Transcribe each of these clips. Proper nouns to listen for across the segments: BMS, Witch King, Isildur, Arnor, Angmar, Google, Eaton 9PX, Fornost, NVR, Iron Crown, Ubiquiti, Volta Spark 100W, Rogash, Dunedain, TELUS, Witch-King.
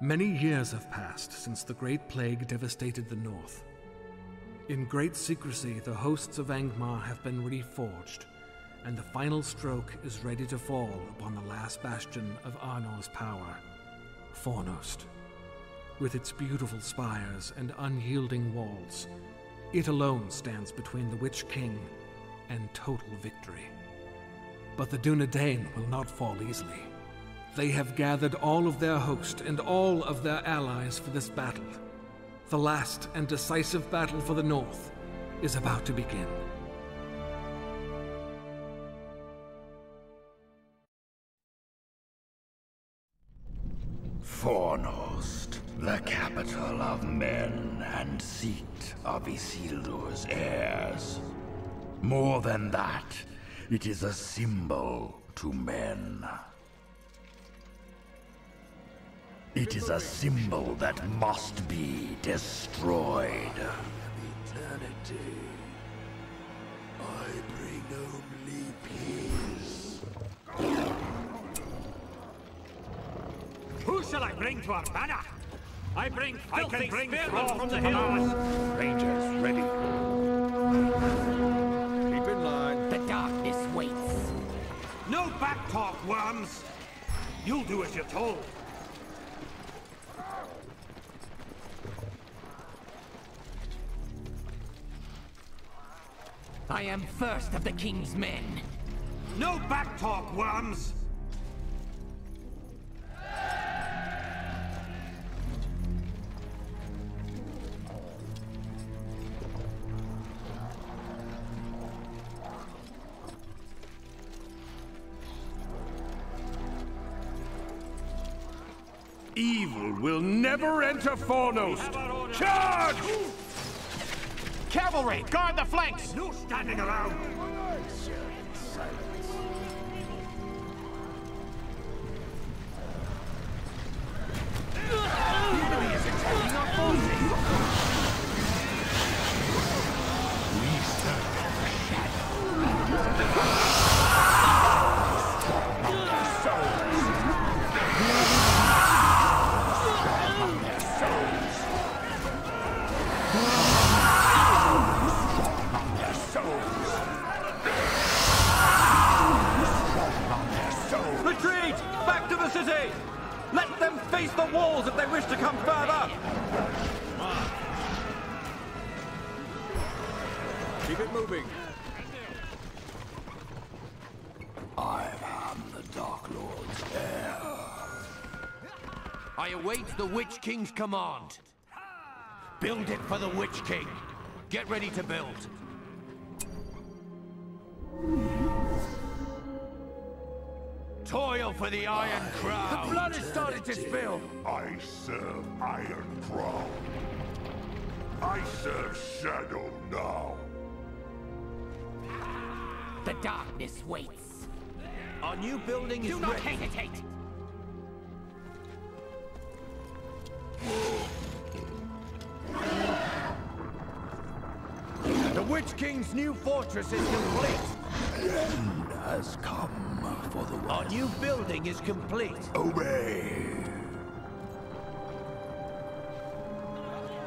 Many years have passed since the Great Plague devastated the North. In great secrecy, the hosts of Angmar have been reforged, and the final stroke is ready to fall upon the last bastion of Arnor's power, Fornost. With its beautiful spires and unyielding walls, it alone stands between the Witch King and total victory. But the Dunedain will not fall easily. They have gathered all of their host and all of their allies for this battle. The last and decisive battle for the North is about to begin. Fornost, the capital of men and seat of Isildur's heirs. More than that, it is a symbol to men. It is a symbol that must be destroyed. Eternity. I bring only peace. Who shall I bring to our banner? I bring filthy spearmen from the hills. Rangers ready. Keep in line. The darkness waits. No backtalk, worms. You'll do as you're told. I am first of the king's men. No backtalk, worms! Evil will never enter Fornost! Charge! Cavalry, guard the flanks! No standing around! Enemy is attacking our forces! We stand in the shadow! Among their souls! Retreat! Back to the city! Let them face the walls if they wish to come further! Keep it moving. I am the Dark Lord's heir. I await the Witch King's command. Build it for the Witch King. Get ready to build. Toil for the Iron Crown! The blood has started to spill! I serve Iron Crown. I serve Shadow now. The darkness waits. Our new building is ready. Do not hesitate! The Witch King's new fortress is complete. End has come. For the Our new building is complete. Obey.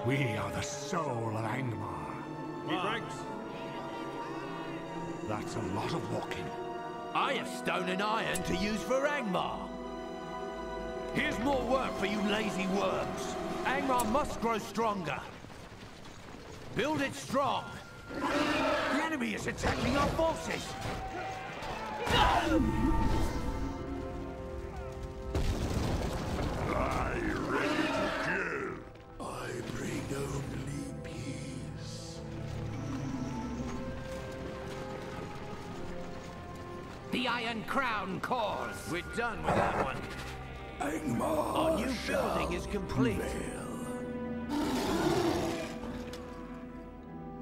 We are the soul of Angmar. Keep ranks. That's a lot of walking. I have stone and iron to use for Angmar. Here's more work for you lazy worms. Angmar must grow stronger. Build it strong. The enemy is attacking our forces. I ready to kill. I bring only peace. The Iron Crown calls. We're done with that one. Angmar, our new building is complete.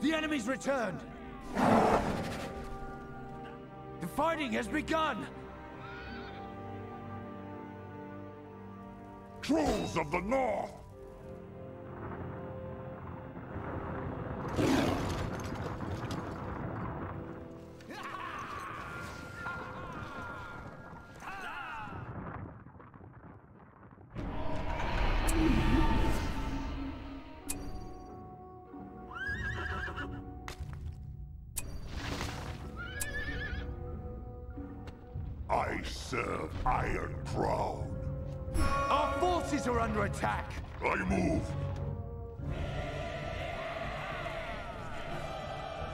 The enemy's returned. The fighting has begun! Trolls of the North! I serve Iron Crown. Our forces are under attack. I move.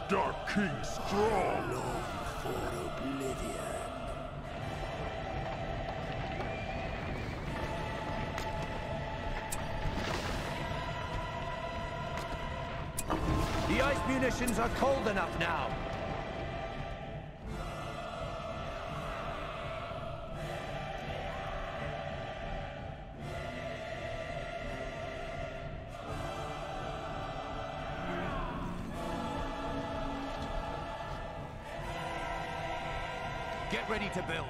Dark King strong. Long for oblivion. The ice munitions are cold enough now. Get ready to build.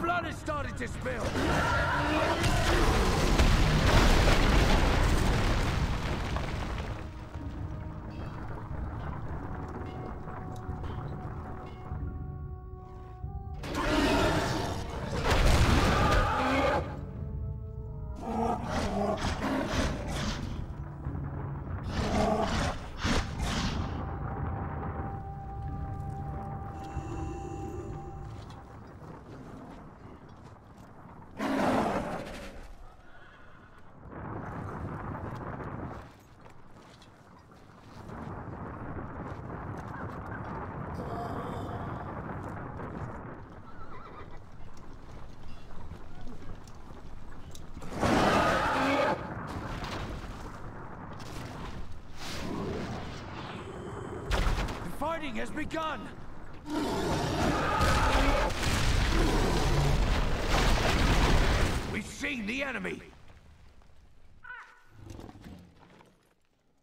Blood has started to spill! Fighting has begun! We've seen the enemy!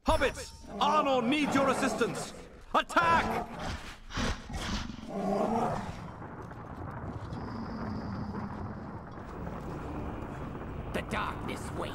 Hobbits! Arnor needs your assistance! Attack! The darkness waits.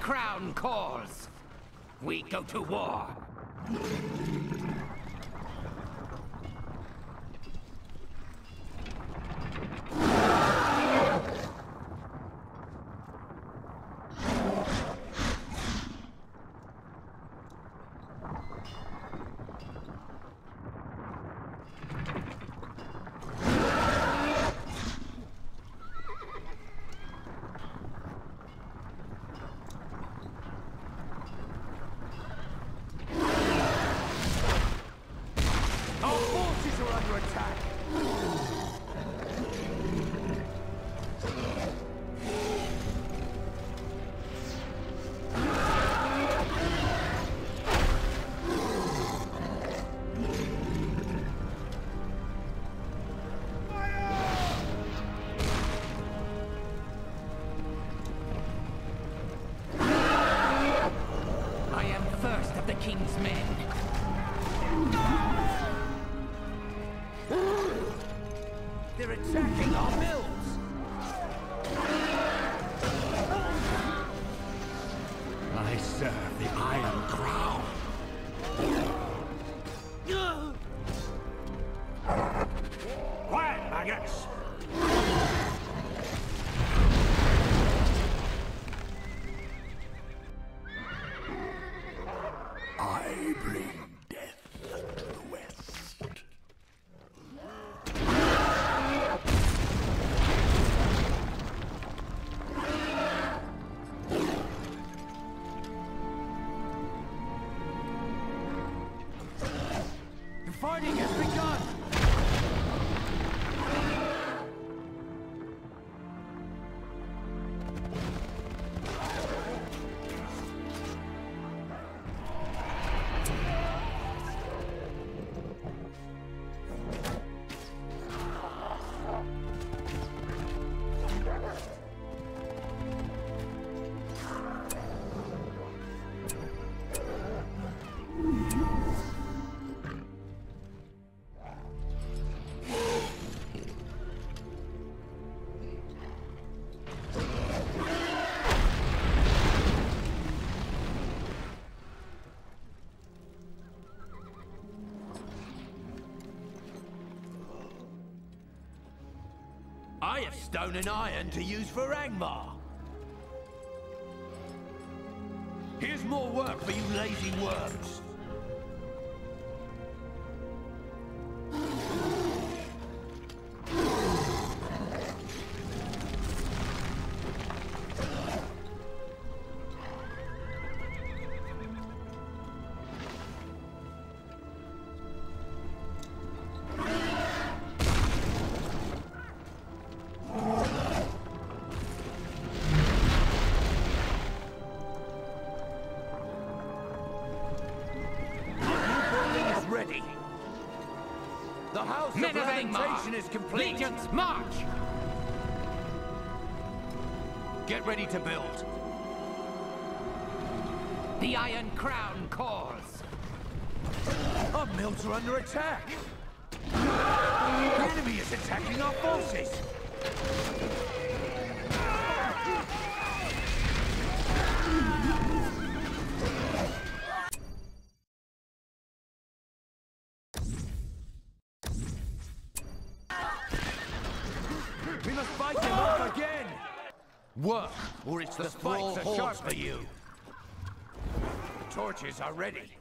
Crown calls. We go to war. stone and iron to use for Angmar. Here's more work for you lazy worms. Is complete. Legions, march! Get ready to build. The Iron Crown calls. Our mills are under attack. The enemy is attacking our forces. Work, or it's the spikes are sharp for you. The torches are ready.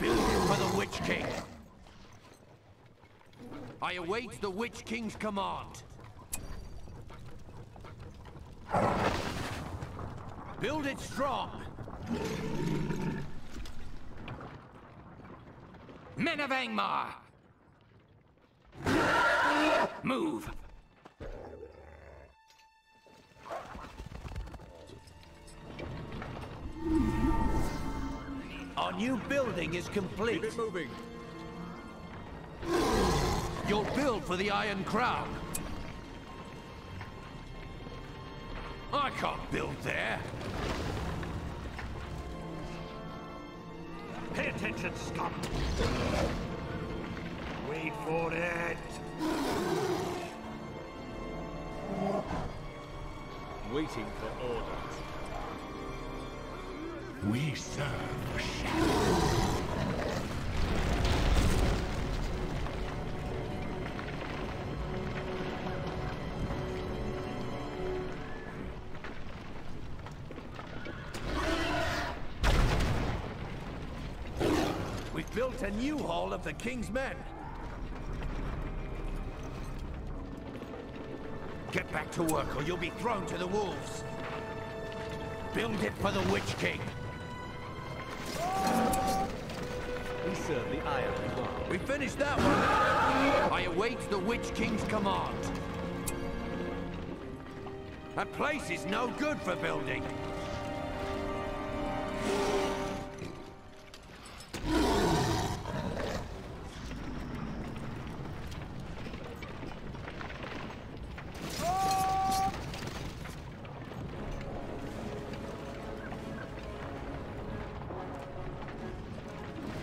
Build it for the Witch King. I await the Witch King's command. Build it strong. Men of Angmar! Move! Our new building is complete. Keep it moving. You'll build for the Iron Crown. I can't build there. Pay attention, scum. Wait for it. Waiting for orders. We serve the shadow. We've built a new hall of the King's men. Get back to work or you'll be thrown to the wolves. Build it for the Witch King. We serve the Iron Crown. We finished that one. I await the Witch King's command. That place is no good for building.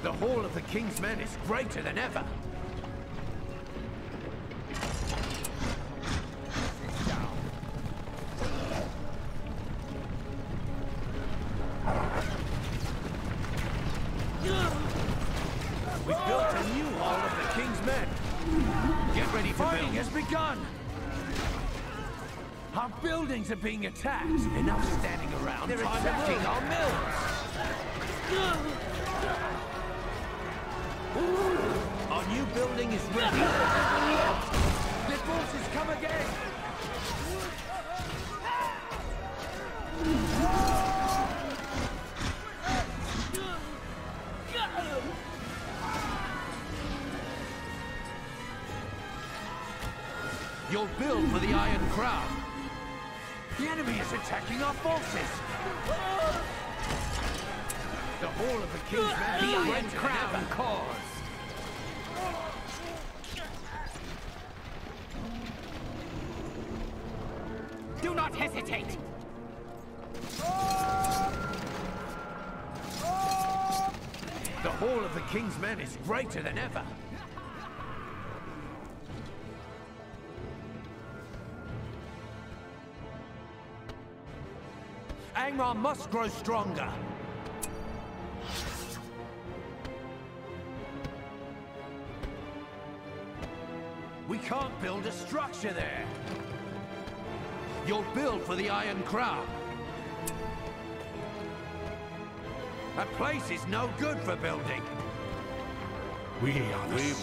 The Hall of the King's Men is greater than ever. We've built a new Hall of the King's Men. Get ready to Fighting has begun! Our buildings are being attacked. Enough standing around. They're attacking our mills. Our new building is ready. The forces come again. You'll build for the Iron Crown. The enemy is attacking our forces. The Hall of the King's Men, the Iron Crown cause. Do not hesitate! The Hall of the King's Men is greater than ever. Angmar must grow stronger. can't build a structure there. You'll build for the Iron Crown. That place is no good for building. We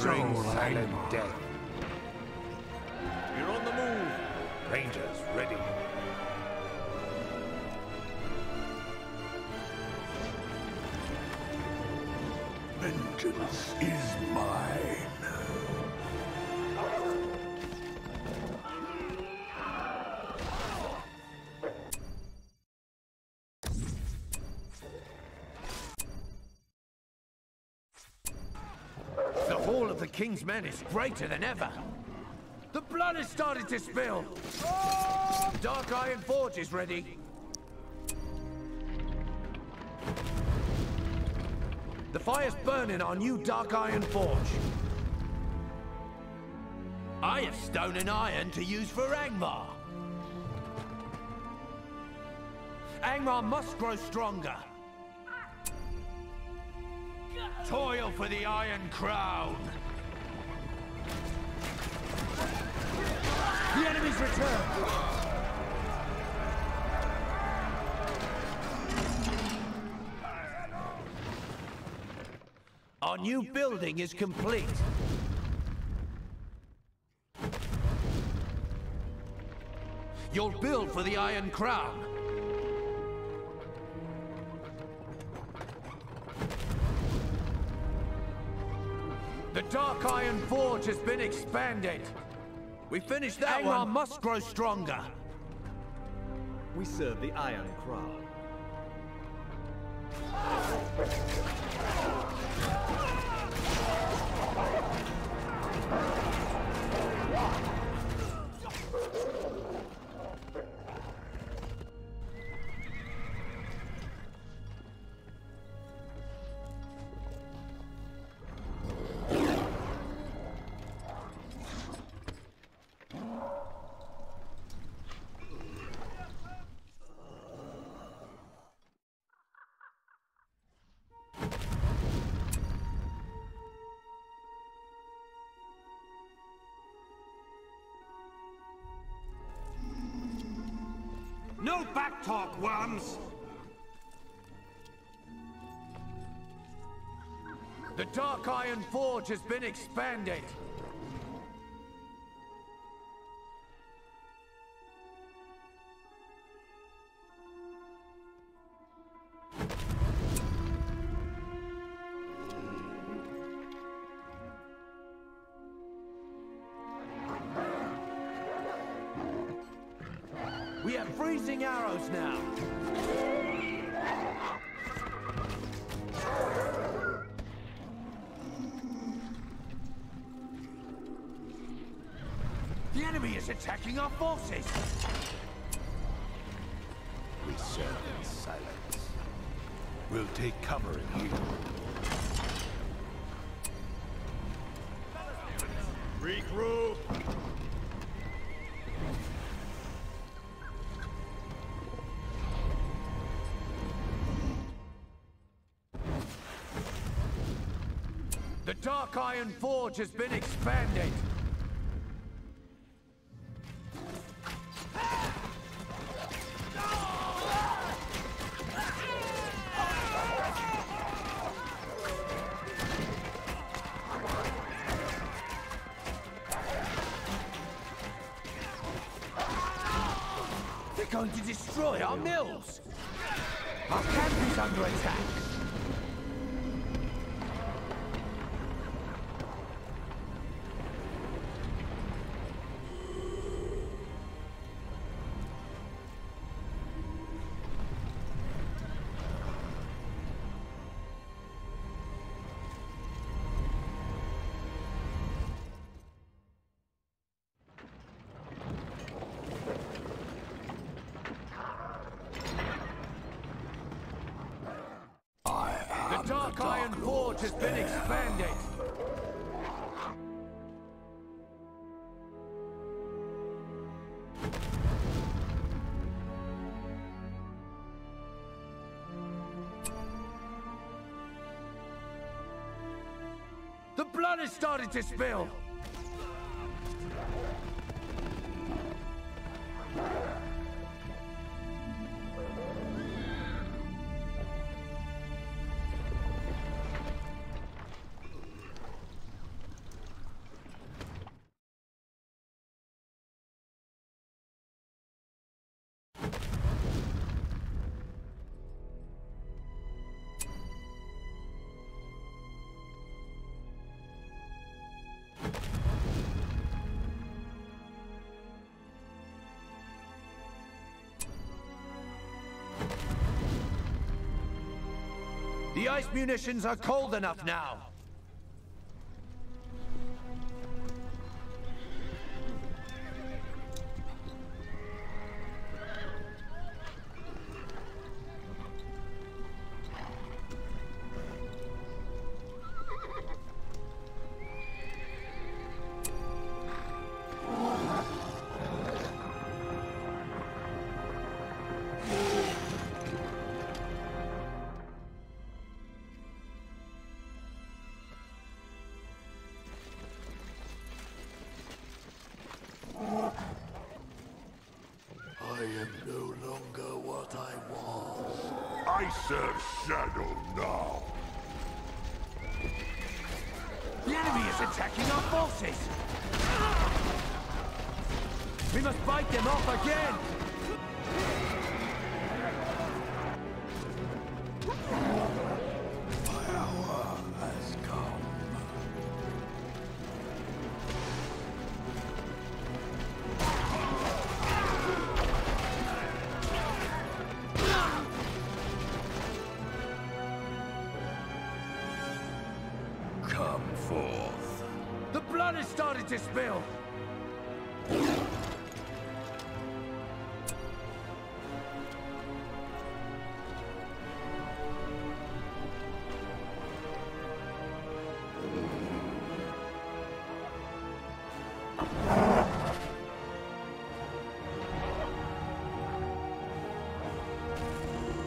bring silent death. You're on the move. Rangers ready. Vengeance is mine. The hall of the King's men is greater than ever. The blood has started to spill. Oh! Dark Iron Forge is ready. The fire's burning our new Dark Iron Forge. I have stone and iron to use for Angmar. Angmar must grow stronger. Toil for the Iron Crown. The enemy's returned. Our new building is complete. You'll build for the Iron Crown. The Dark Iron Forge has been expanded. We finished that one. Angmar must grow stronger. We serve the Iron Crown. No backtalk, worms! The Dark Iron Forge has been expanded. We have freezing arrows now. The enemy is attacking our forces. We serve in silence. We'll take cover in here. Regroup. The Dark Iron Forge has been expanded. They're going to destroy our mills. Our camp is under attack. The Dark Iron Forge has been expanded. The blood has started to spill. ice munitions are cold enough now. To spill.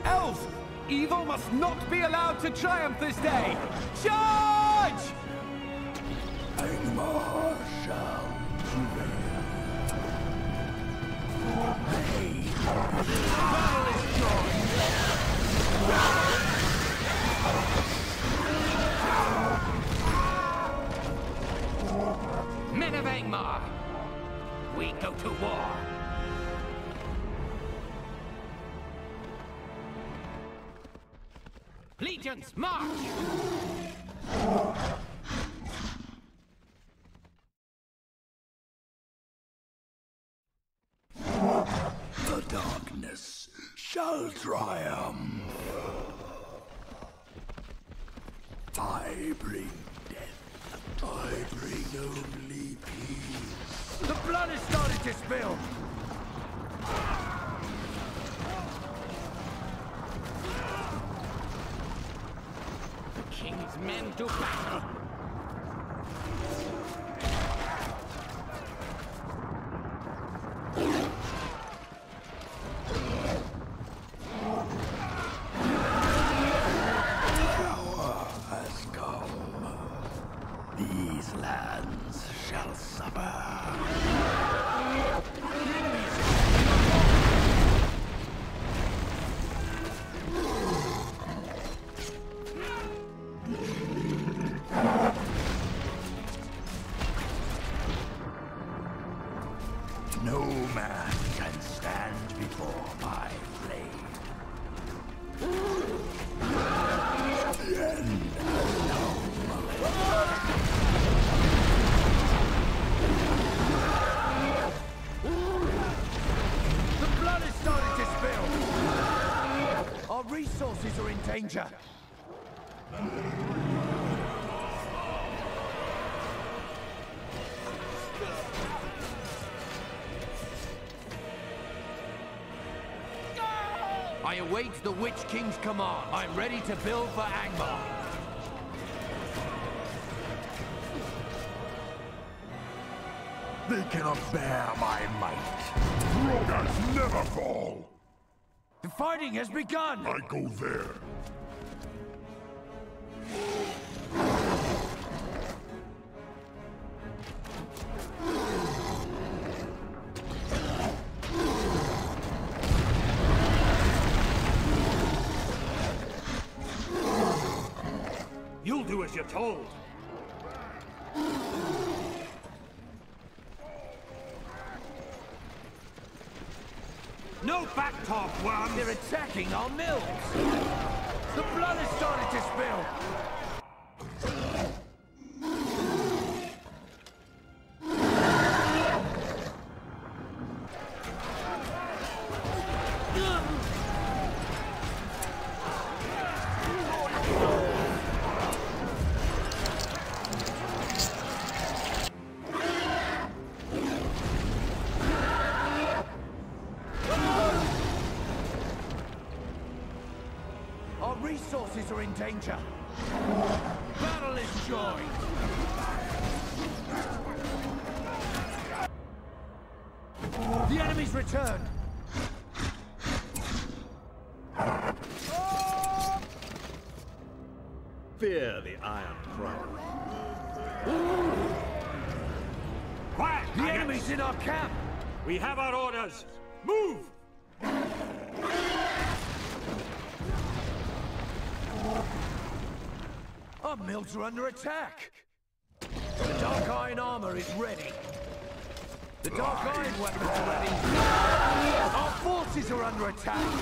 Elf! Evil must not be allowed to triumph this day. Charge! Angmar shall prevail. Battle is joined. Men of Angmar, we go to war. Legions, march! Shall triumph. I bring death. I bring only peace. The blood has started to spill. The king's men do battle. Danger! I await the Witch King's command. I'm ready to build for Angmar. They cannot bear my might. Rogas never fall! The fighting has begun! I go there. You'll do as you're told. No backtop, worms! They're attacking our mills! The blood has started to spill! resources are in danger. Battle is joy. The enemy's returned. Fear the Iron Crown. Quiet! The enemy's in our camp! We have our orders! Move! Our mills are under attack! The Dark Iron armor is ready! The Dark Iron weapons are ready! Our forces are under attack!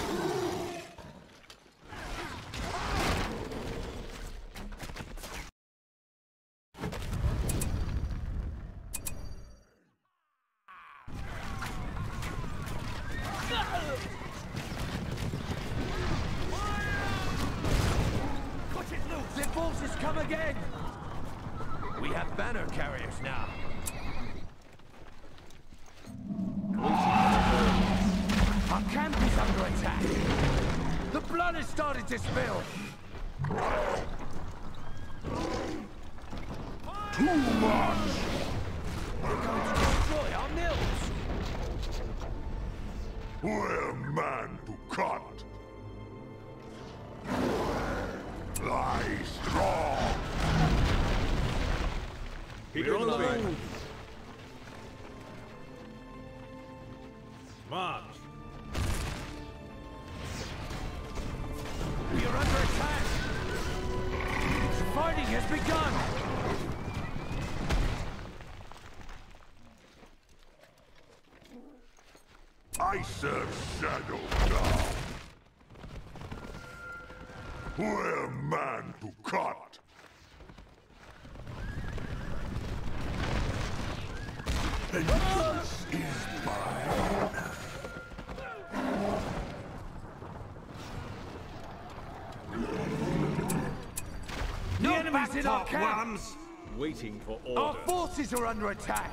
Waiting for orders. Our forces are under attack.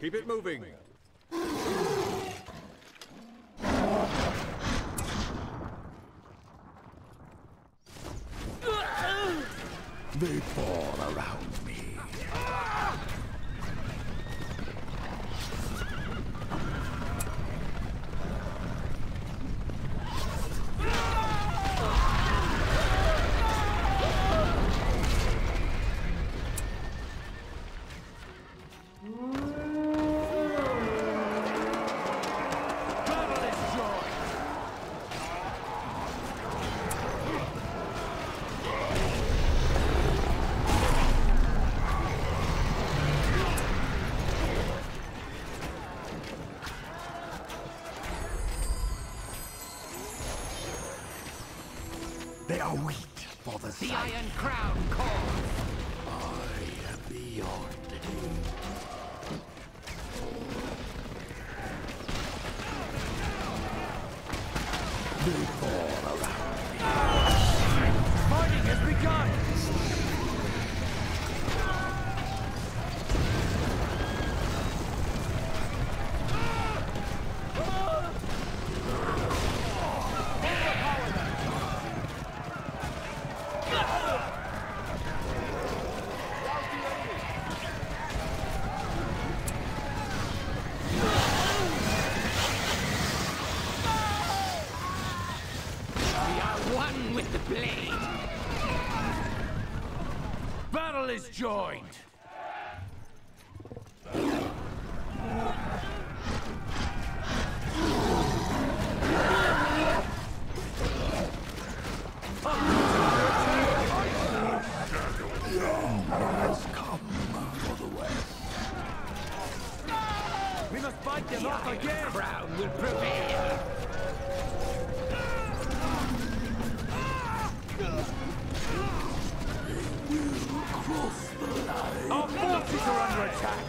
Keep it moving. They fall around me. The Iron Crown calls! I am beyond it. They fall around me. Fighting has begun! Is joined. We must fight them off again. The Crown will prevail. Our forces are under attack!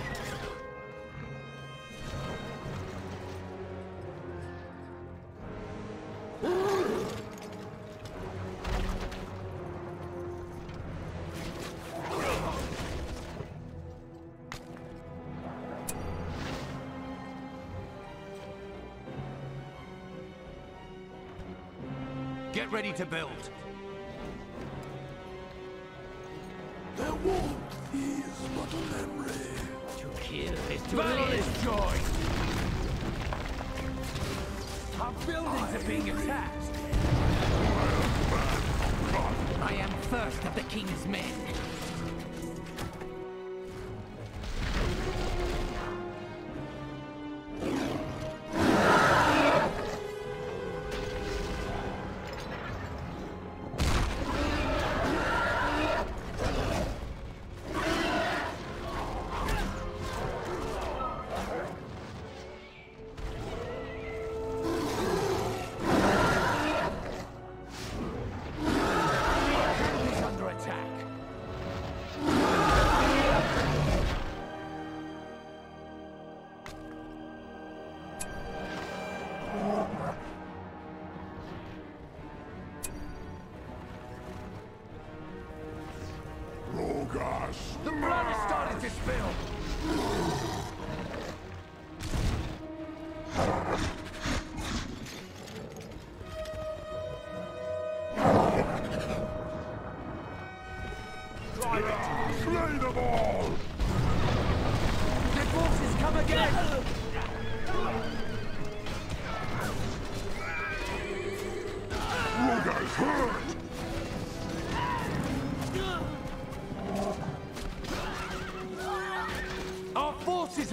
Get ready to build! war is but a memory. To kill is to live. Joy. Our buildings are being attacked. I am first of the king's men.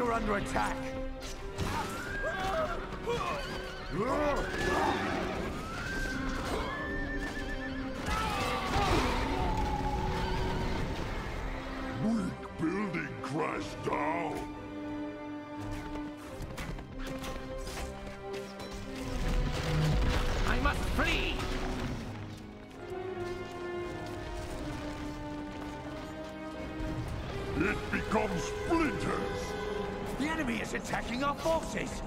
Are under attack. Weak building crashed down. I must flee. It becomes splinters. The enemy is attacking our forces!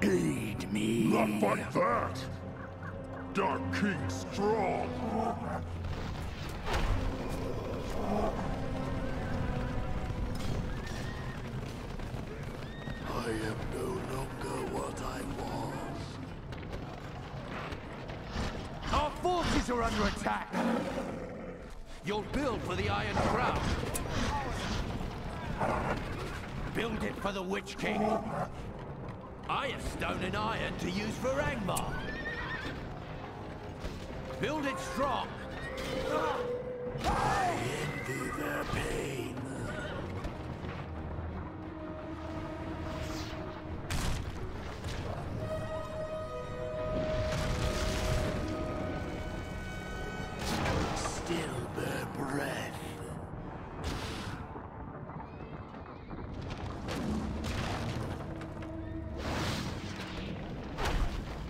Aid me! Not like that! Dark King strong! I am no longer what I was. Our forces are under attack! You'll build for the Iron Crown. Build it for the Witch King. I have stone and iron to use for Angmar. Build it strong. I envy their pain.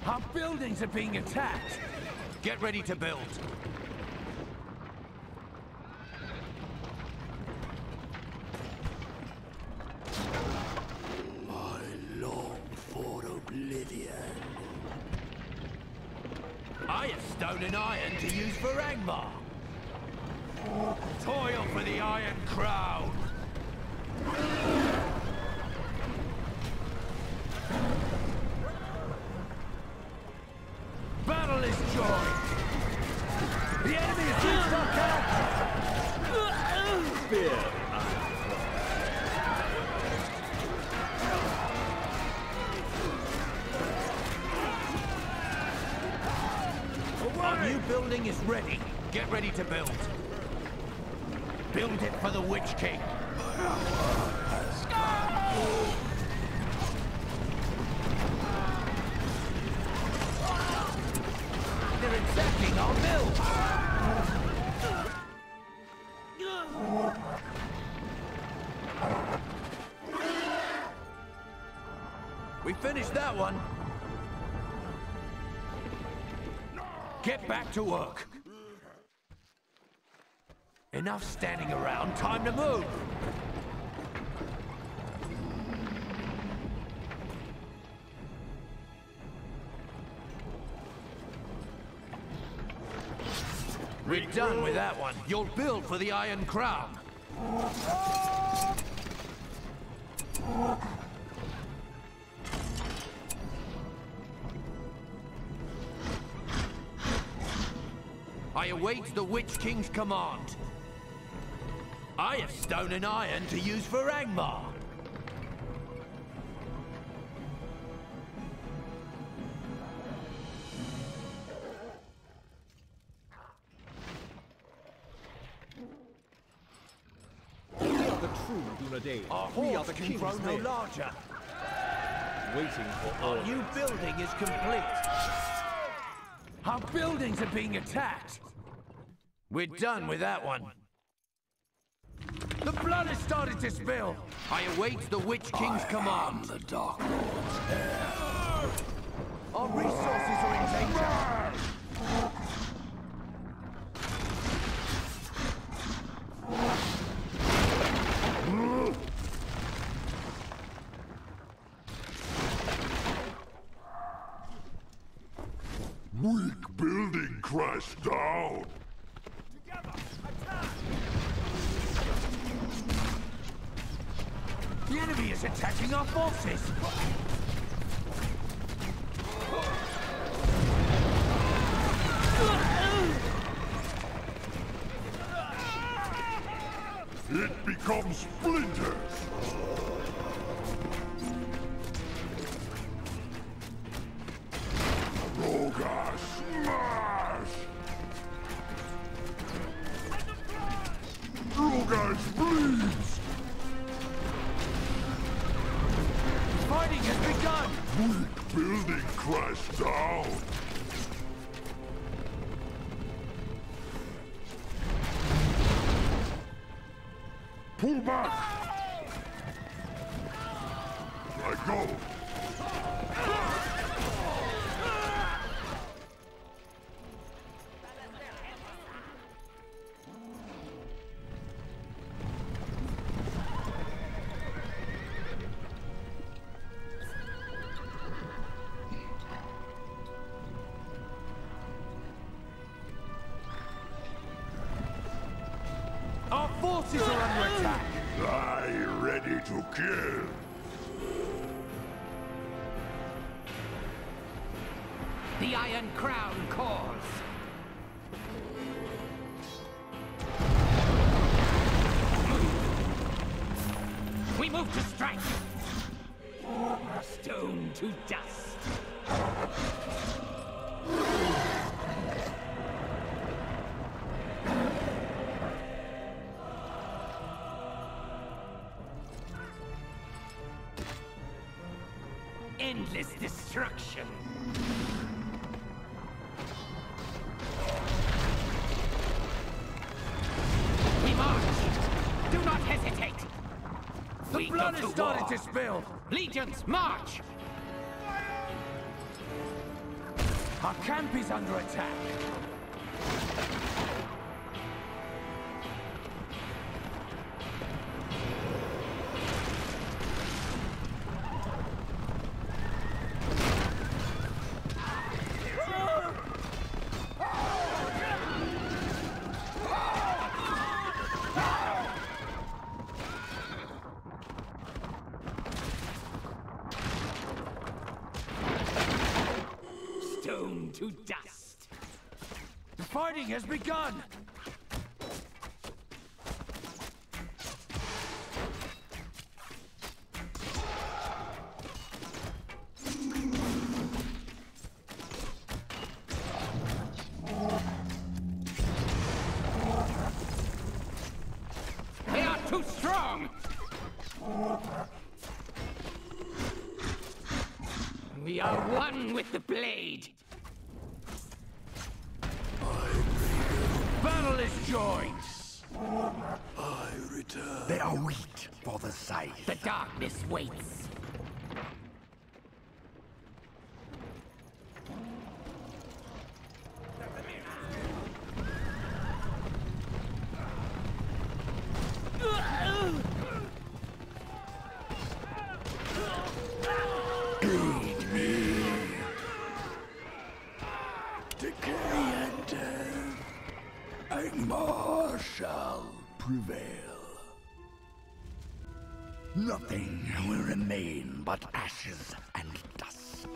Our buildings are being attacked. Get ready to build. I long for oblivion. I have stone and iron to use for Angmar. Toil for the Iron Crown. Battle is joy. The enemy keeps our captive. Fear. Our new building is ready. Get ready to build. Build it for the Witch King. They're attacking our build. We finished that one. Get back to work. Enough standing around, time to move! We're done with that one. You'll build for the Iron Crown. awaits the Witch King's command. I have stone and iron to use for Angmar. We are the true Dunedain. Our horse can grow no larger. Waiting for our new building is complete. Our buildings are being attacked! We're done with that one. The blood has started to spill! I await the Witch King's command. The Dark Lord's heir. Our resources are in danger! Weak building crashed down! Together, attack! The enemy is attacking our forces! It becomes splinters! Pull back! Let go! Our forces are under attack! I ready to kill! The Iron Crown calls! We move to strike! Stone to dust! Endless destruction. We march. Do not hesitate. The blood has started to spill. Legions, march. Our camp is under attack. To dust. The fighting has begun. They are too strong. We are one with the blade. Battle is joined! I return. They are weak for the scythe. The darkness waits. Aid me! Decay and death. Angmar shall prevail. Nothing will remain but ashes and dust.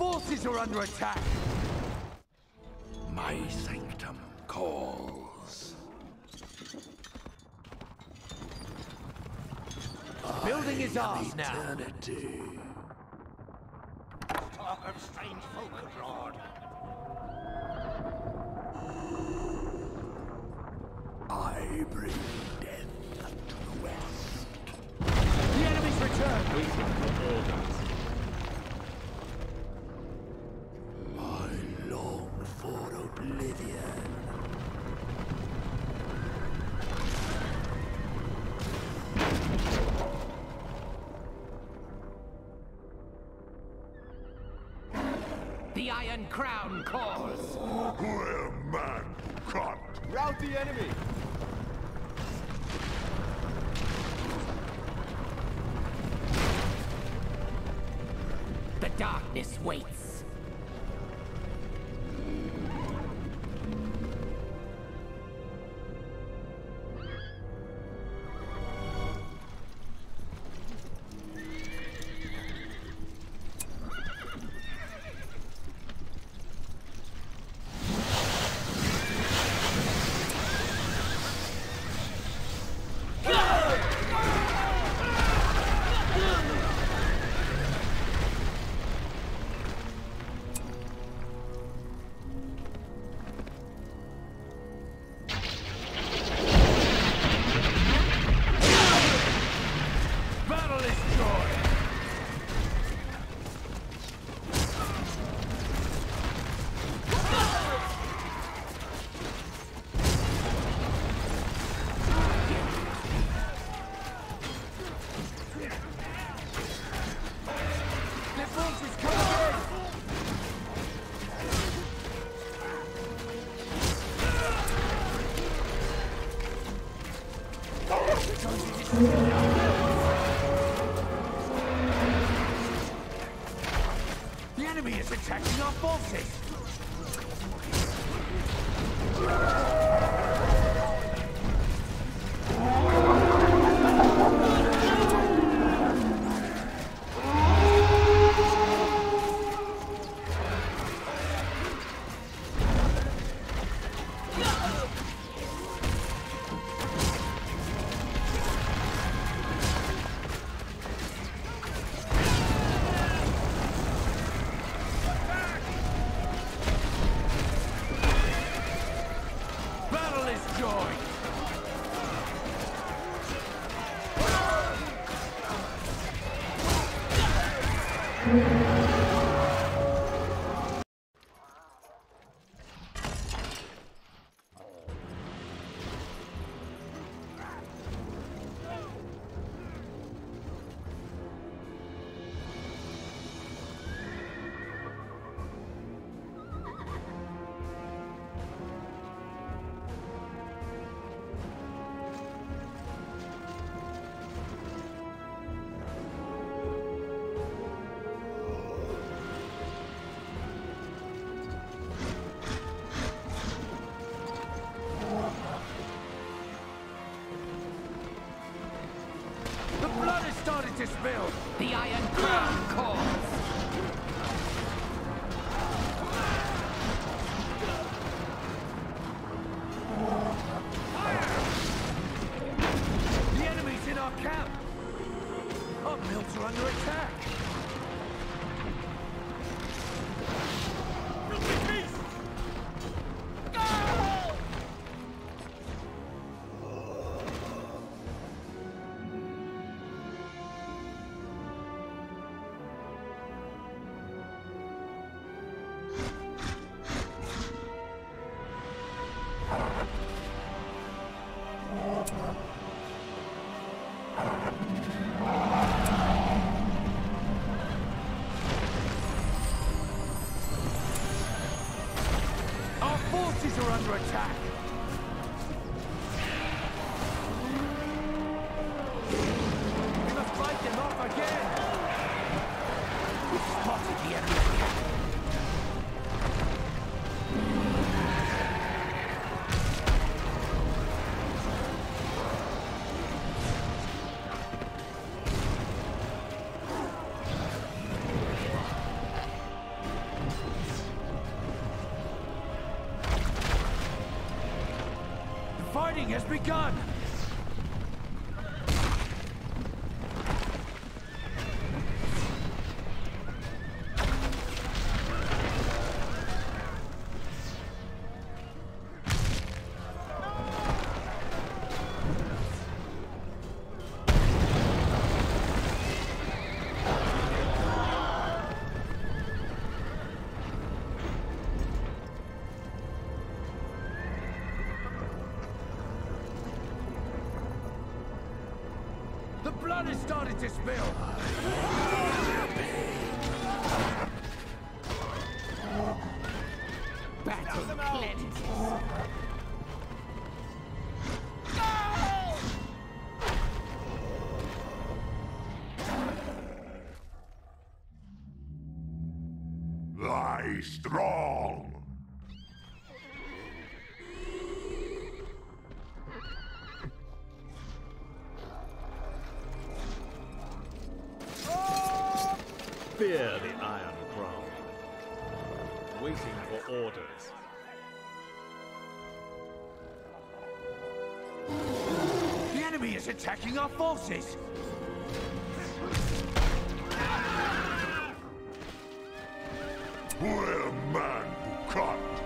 forces are under attack. My sanctum calls. The building is ours now. Talk of strange folk abroad. I bring death to the west. The enemy's returned. Waiting for orders. I long for oblivion. The Iron Crown calls. Where man cut. Rout the enemy. Darkness waits. Build. The Iron Crown calls. Fire! The enemy's in our camp. Our mills are under attack. fighting has begun! Blood has started to spill! Battle cleansed! No! Lie strong! Fear the Iron Crown, waiting for orders. The enemy is attacking our forces! We're a man who can't!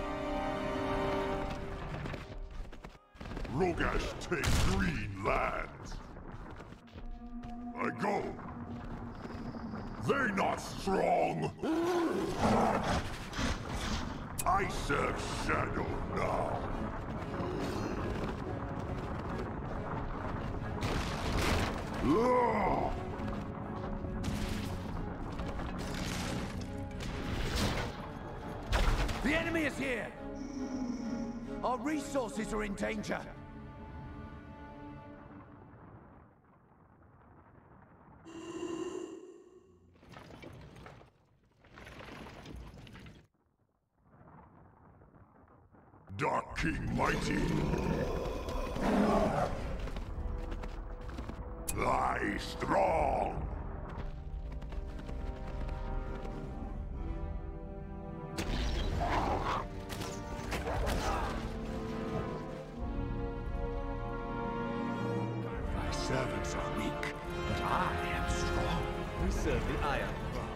Rogash takes green lands! I go! They're not strong! I serve shadow now! The enemy is here! Our resources are in danger! Dark King Mighty! Lie strong! My servants are weak, but I am strong. We serve the Iron Crown.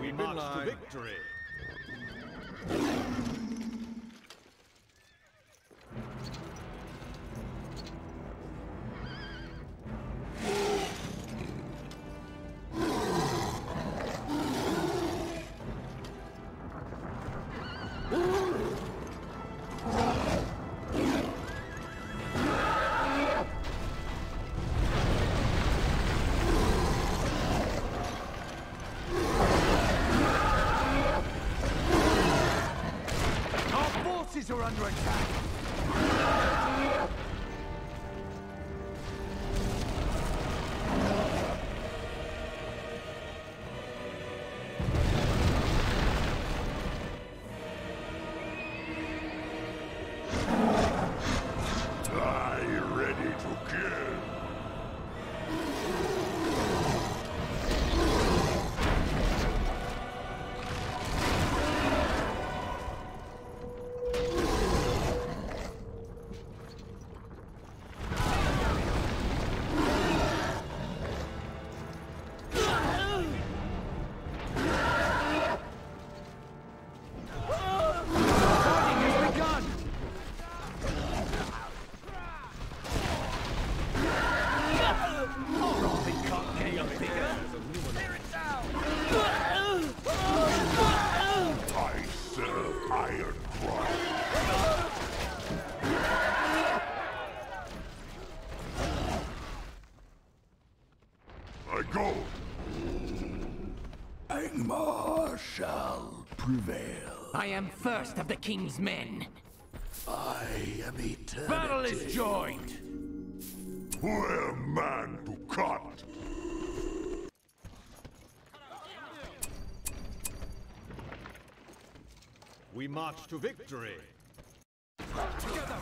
We march to victory! Are under attack. I ready to kill. Go! Angmar shall prevail. I am first of the king's men. I am eternity. Battle is joined. We're man to cut. We march to victory. Together.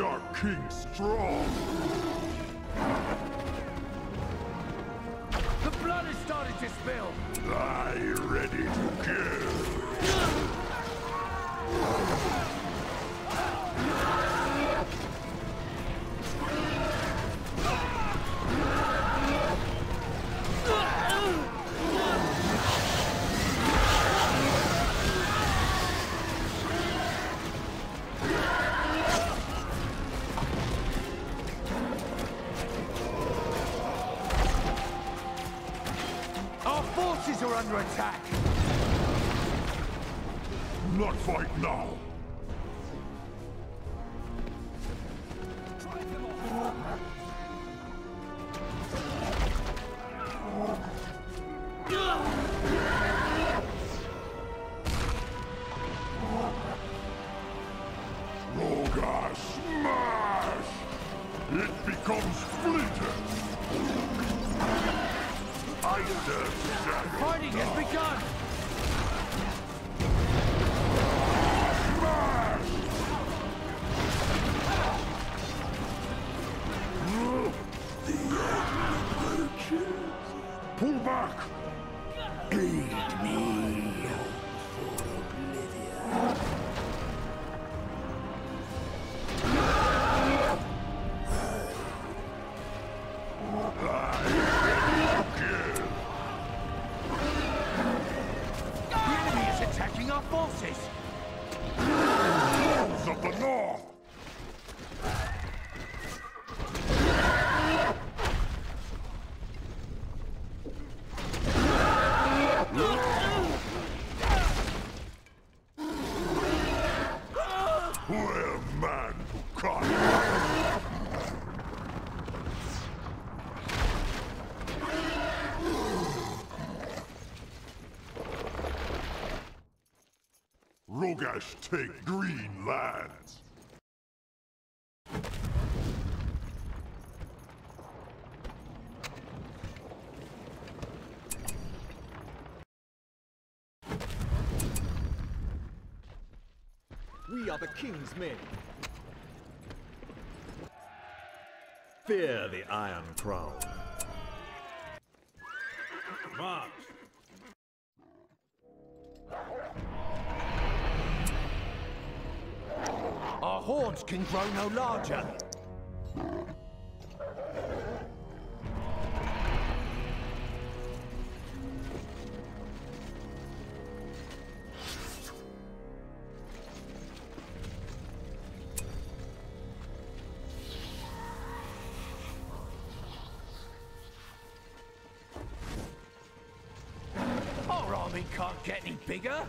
Dark King strong! The blood has started to spill! I ready to kill. You're under attack! Not fight now! Rogar smash! It becomes fleeter! Fighting has begun! The merchants! Pull back! Aid me for oblivion! Rogash take green lands. We are the king's men. Fear the Iron Crown. March. Our hordes can grow no larger. Our army can't get any bigger.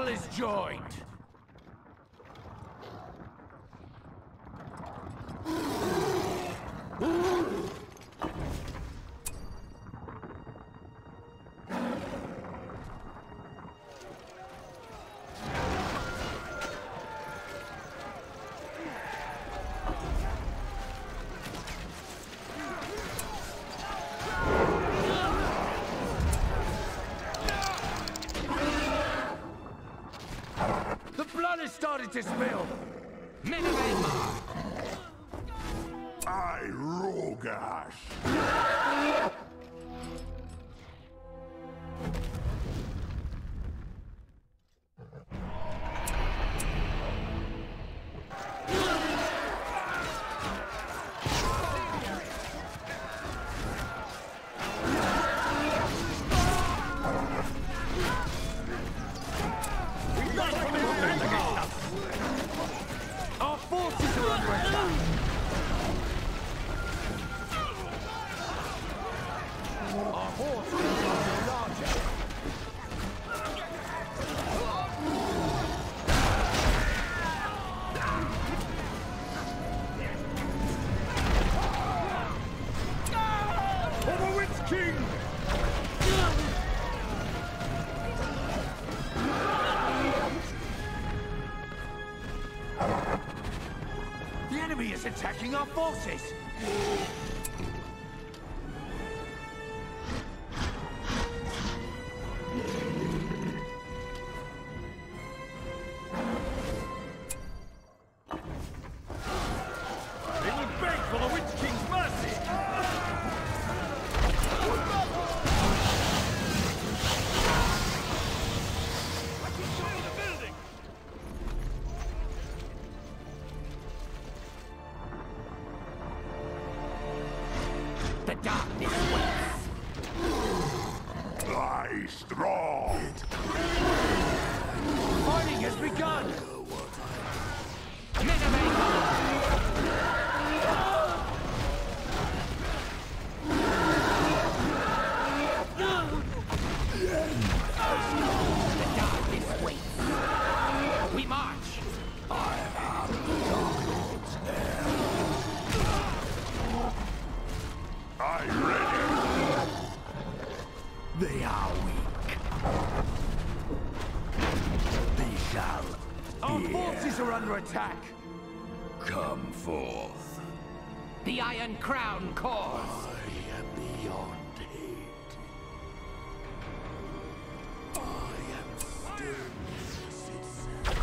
Battle is joined. Started to spill. Men of Angmar. I Rogash. Forces are under attack! It's attacking our forces. Attack! Come forth. The Iron Crown calls. I am beyond hate. I am still itself.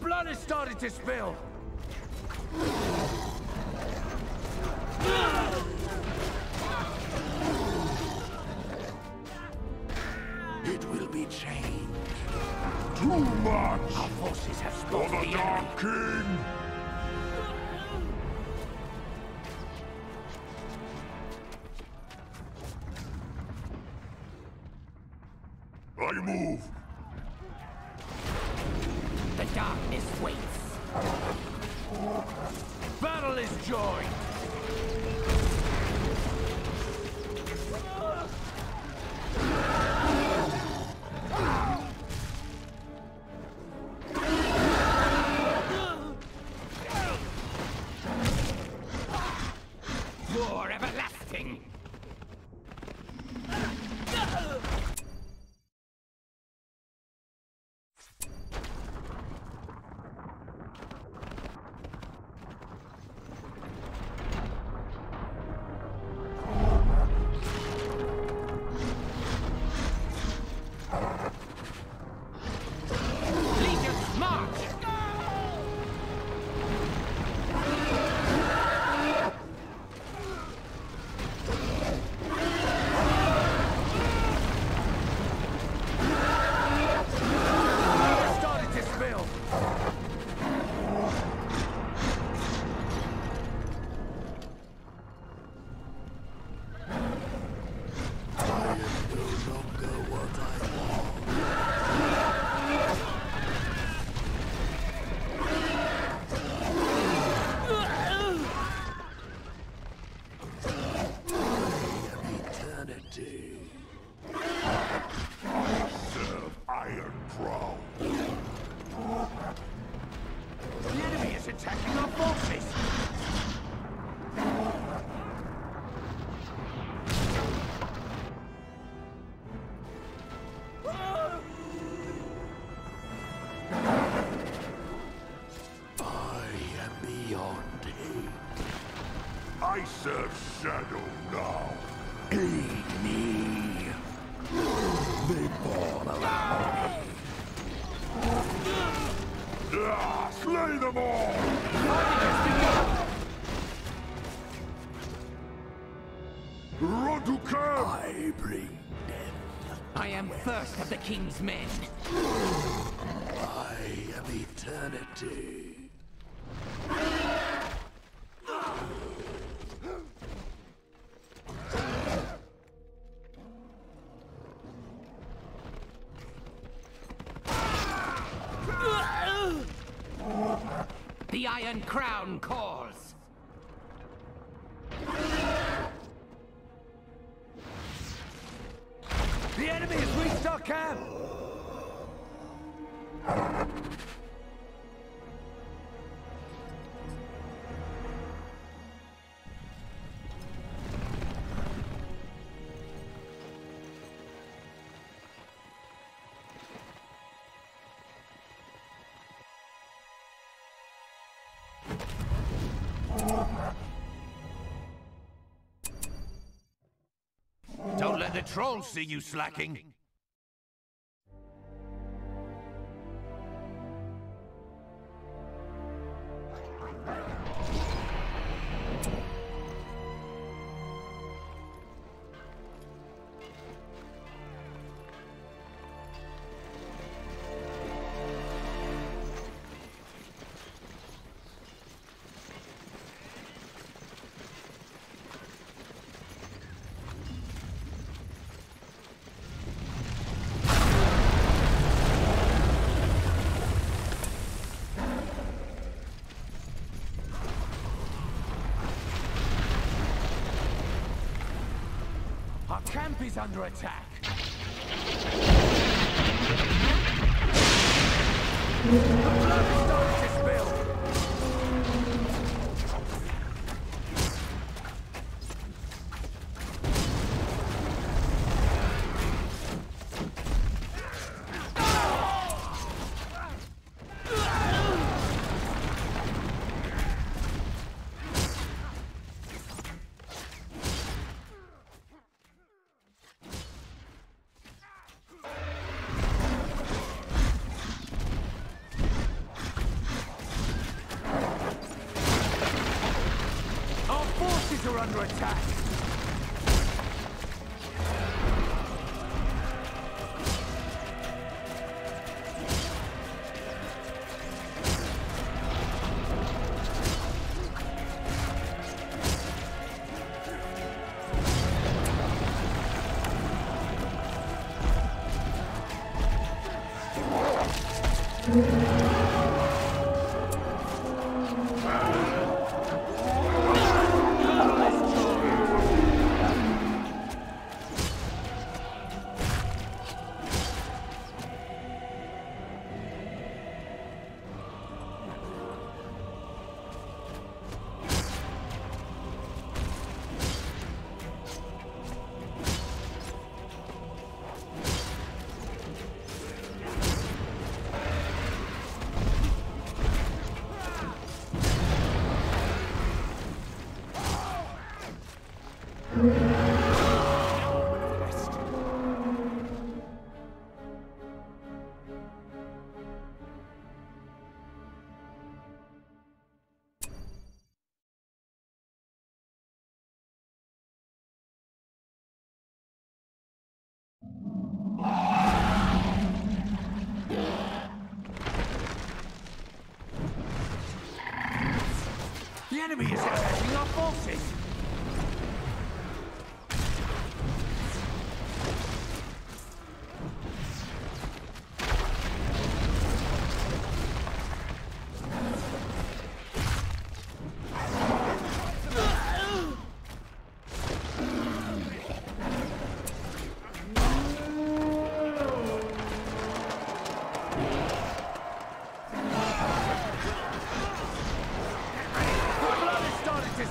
Blood has started to spill! It will be changed. Too much! Our forces have spotted the enemy. Dark King! I move! The darkness waits. Battle is joined. War everlasting. I serve shadow now. Aid me. They fall around. Slay them all. Run to camp. I bring death. I am first of the king's men. I am eternity. The Iron Crown calls. The enemy has reached our camp. Don't let the trolls see you slacking. Camp is under attack. You're under attack. The enemy is attacking our forces!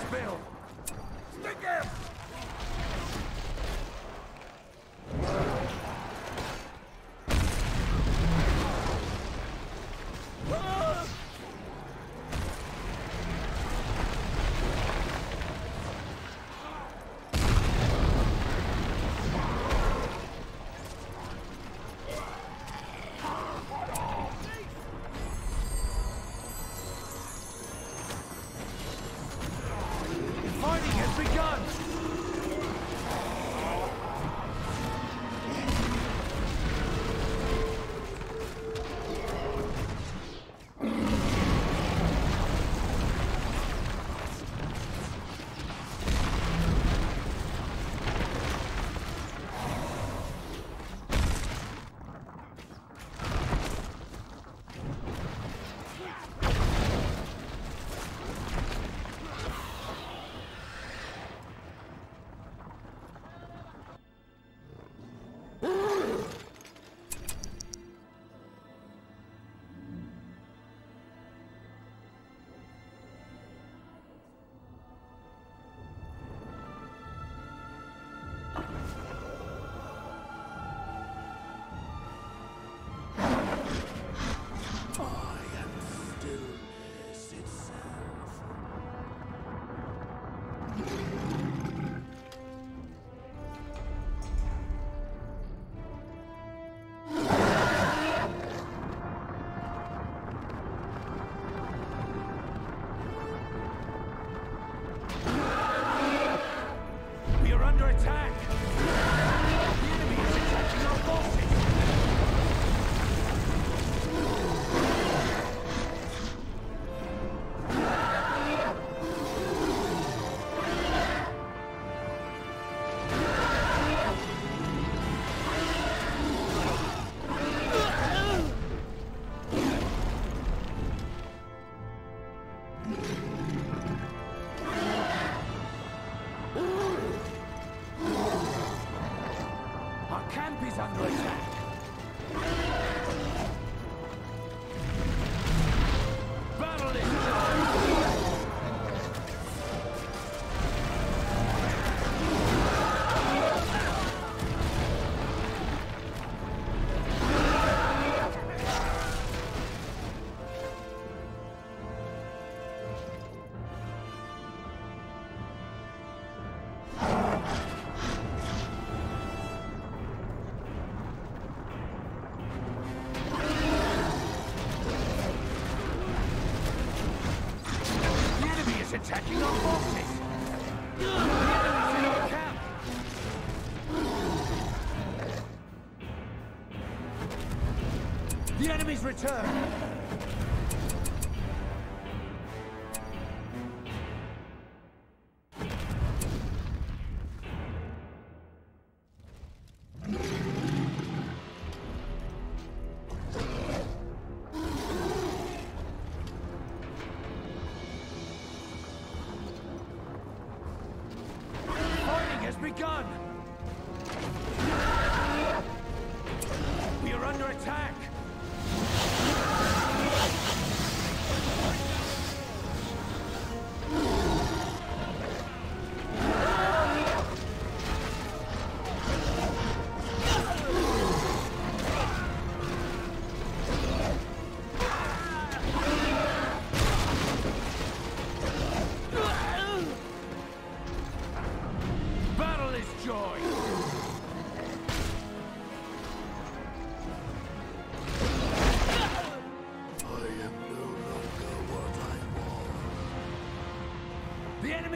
Bill. camp is under attack. Battle is attacking our forces! The enemy's in our camp! The enemy's return! Begun. We are under attack.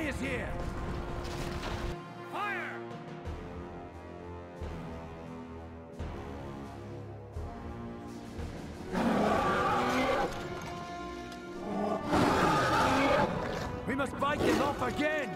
Is here. Fire! We must fight this off again.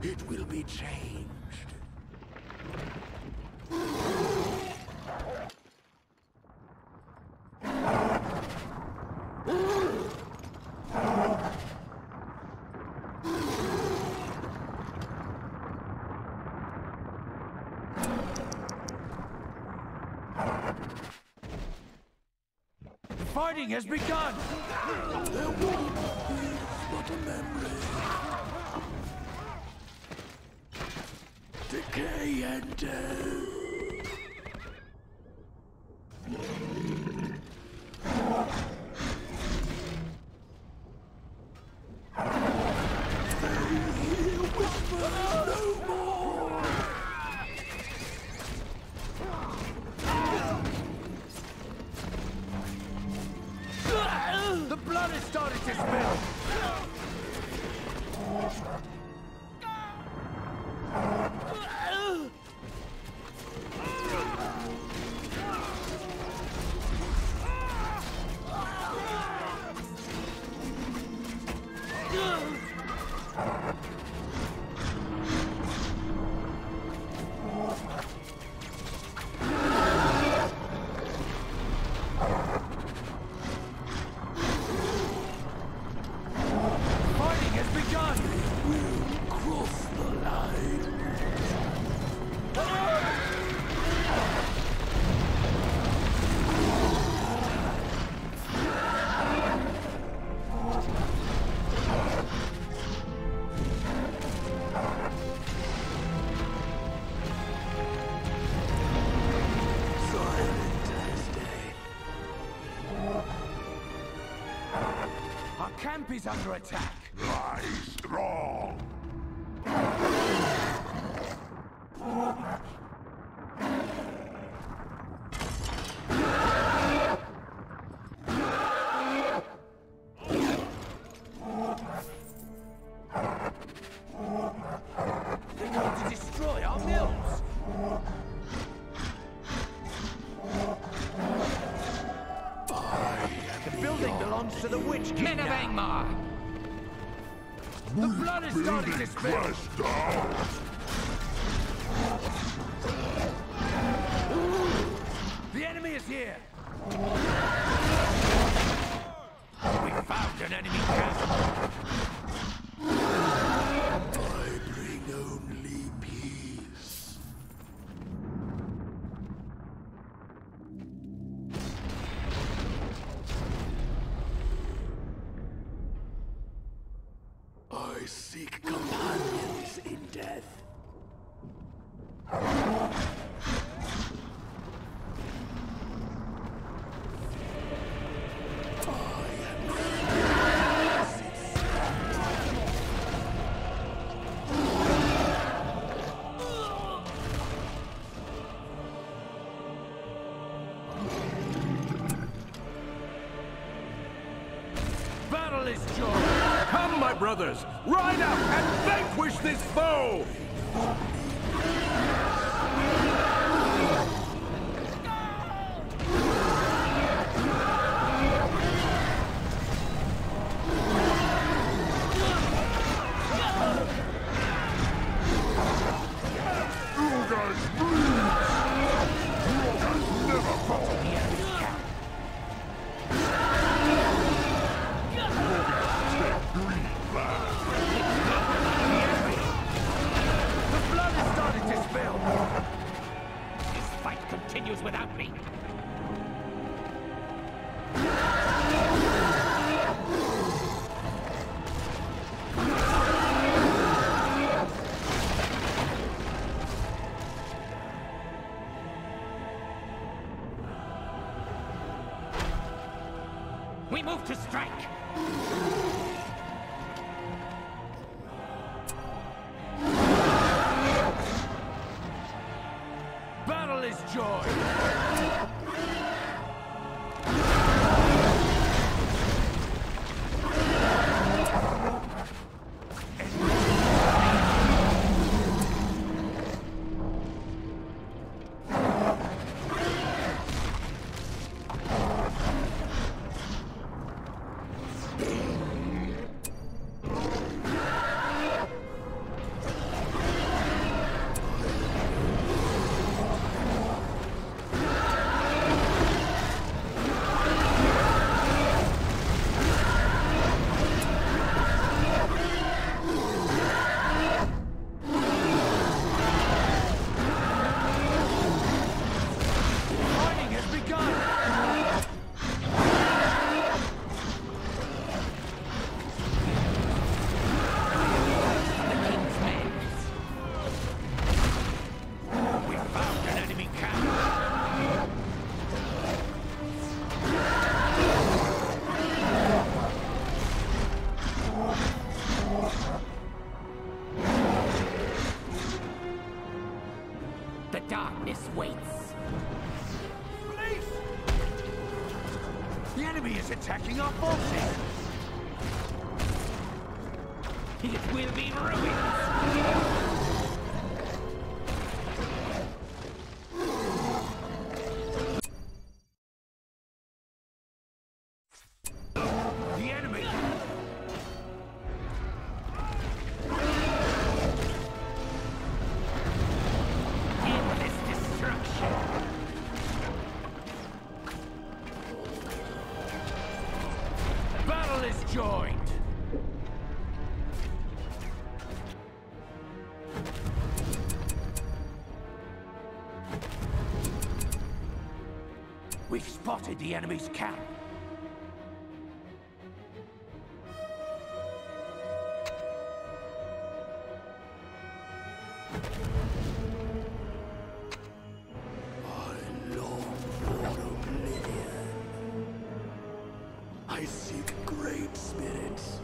It will be changed. Fighting has begun. There won't be but a memory. Decay and death. The blood has started to spill. camp is under attack. Lie strong. To the Witch King. Men of Angmar! The blood is starting to spill! The enemy is here! We found an enemy camp! I bring only peace. I seek companions in death. Battle is joy. Come, my brothers, ride up and vanquish this foe! Continues without me. We move to strike. Darkness waits. Police! The enemy is attacking our forces. It will be ruined. We've spotted the enemy's camp. I long for oblivion. I seek great spirits.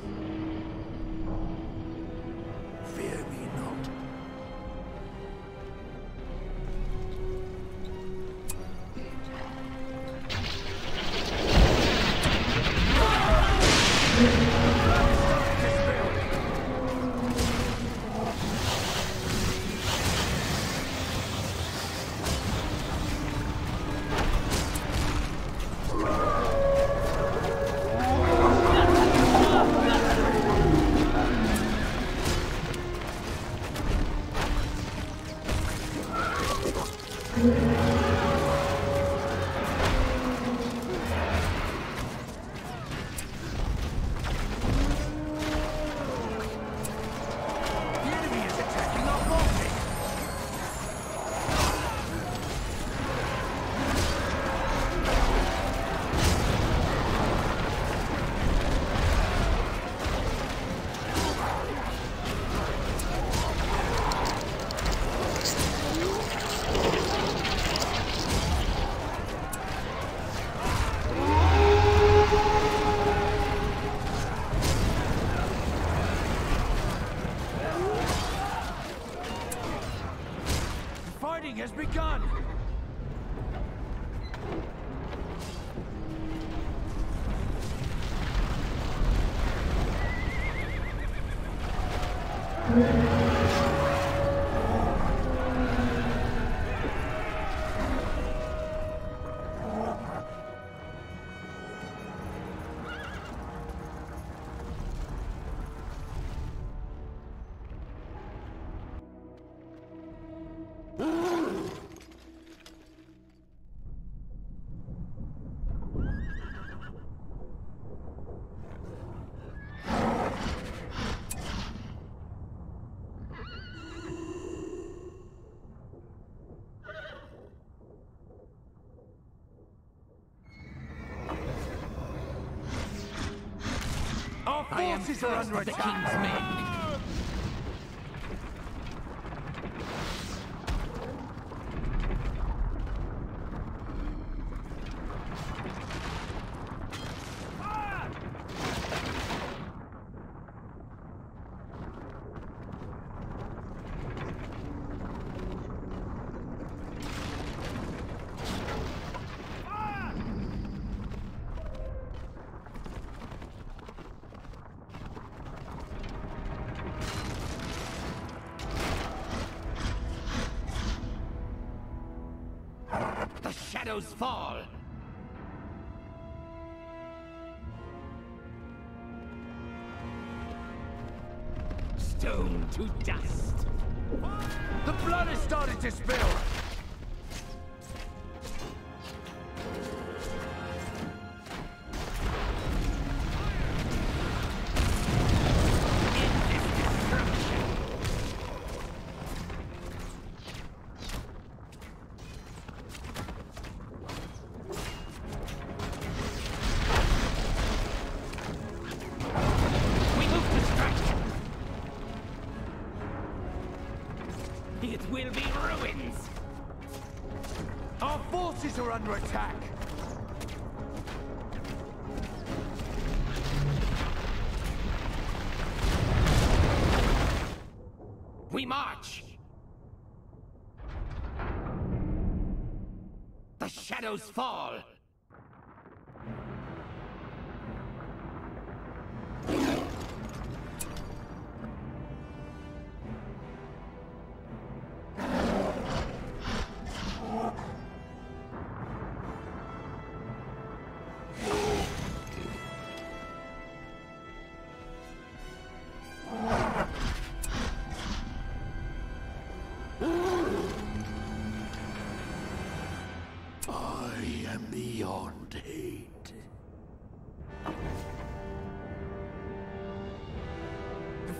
has begun! I am first of the King's men. Shadows fall. Stone to dust. The blood has started to spill. We march! The shadows fall!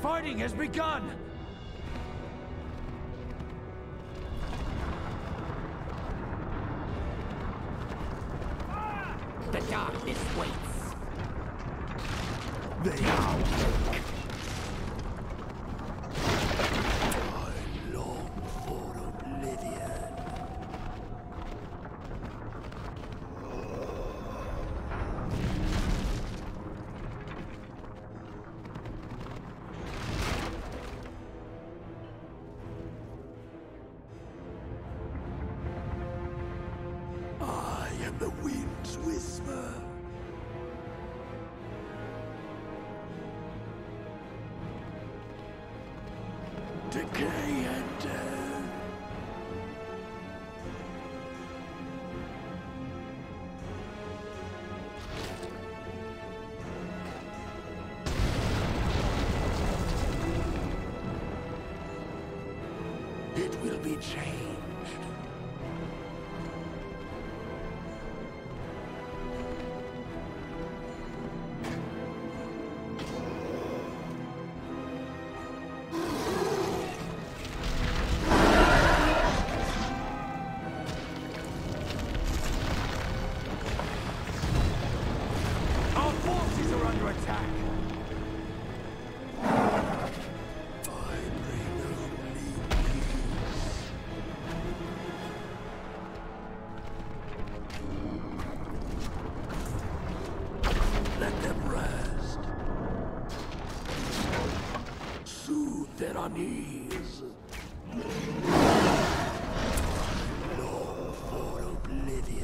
Fighting has begun! The darkness waits. They are I long for decay and it will be changed. Their unease. for oblivion.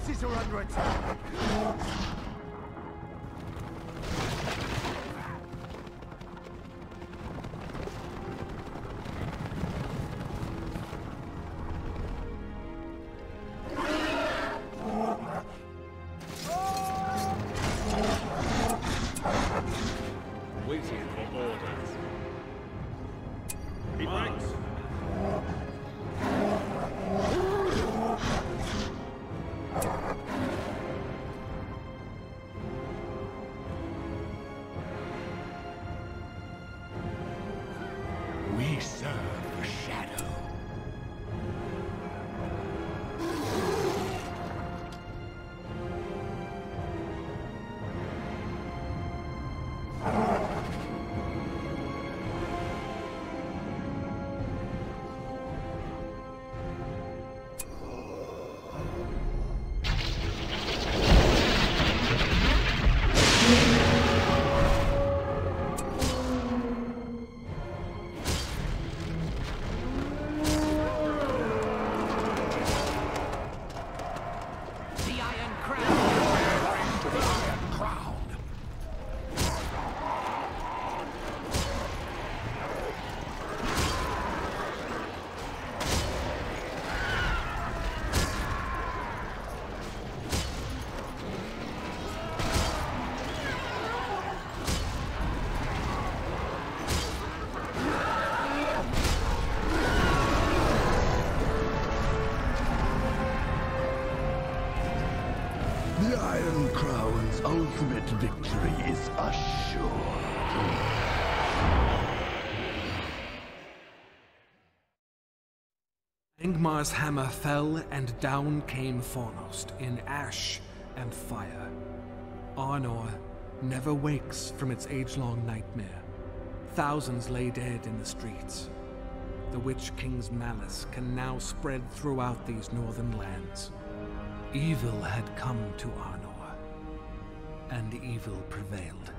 forces are under attack. Waiting for orders. Keep ranks. The Iron Crown's ultimate victory is assured. Angmar's hammer fell, and down came Fornost in ash and fire. Arnor never wakes from its age-long nightmare. Thousands lay dead in the streets. The Witch King's malice can now spread throughout these northern lands. Evil had come to Arnor, and evil prevailed.